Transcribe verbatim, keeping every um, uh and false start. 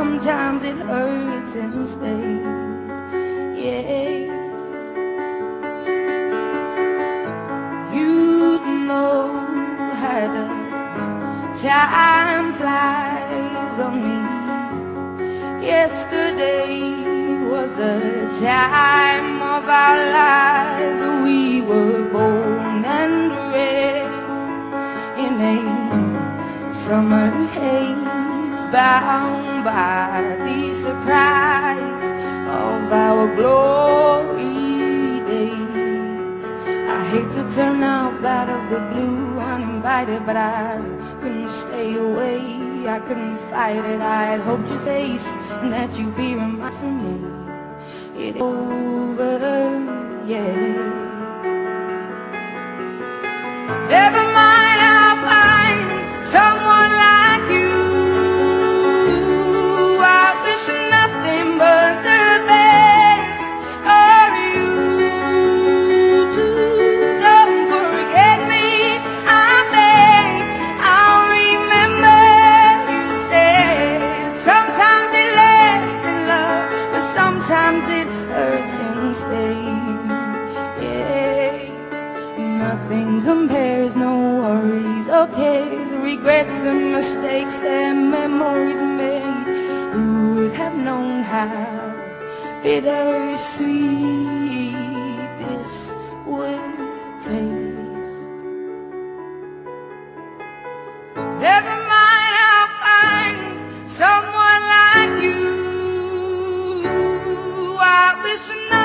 sometimes it hurts and stays. Yeah. Time flies on me. Yesterday was the time of our lives. We were born and raised in a summer haze, bound by the surprise of our glory days. I hate to turn out out of the blue uninvited, but I couldn't stay away, I couldn't fight it. I had hoped your face and that you'd be reminded for me. It's over, yeah. Never mind, I'll find someone like you. I wish nothing but the best for you. Don't forget me, I beg. Sometimes it hurts and stays. Yeah. Nothing compares, no worries or cares, regrets and mistakes that memories made. Who would have known how bittersweet this would taste? Never mind, I'll find someone like you. I wish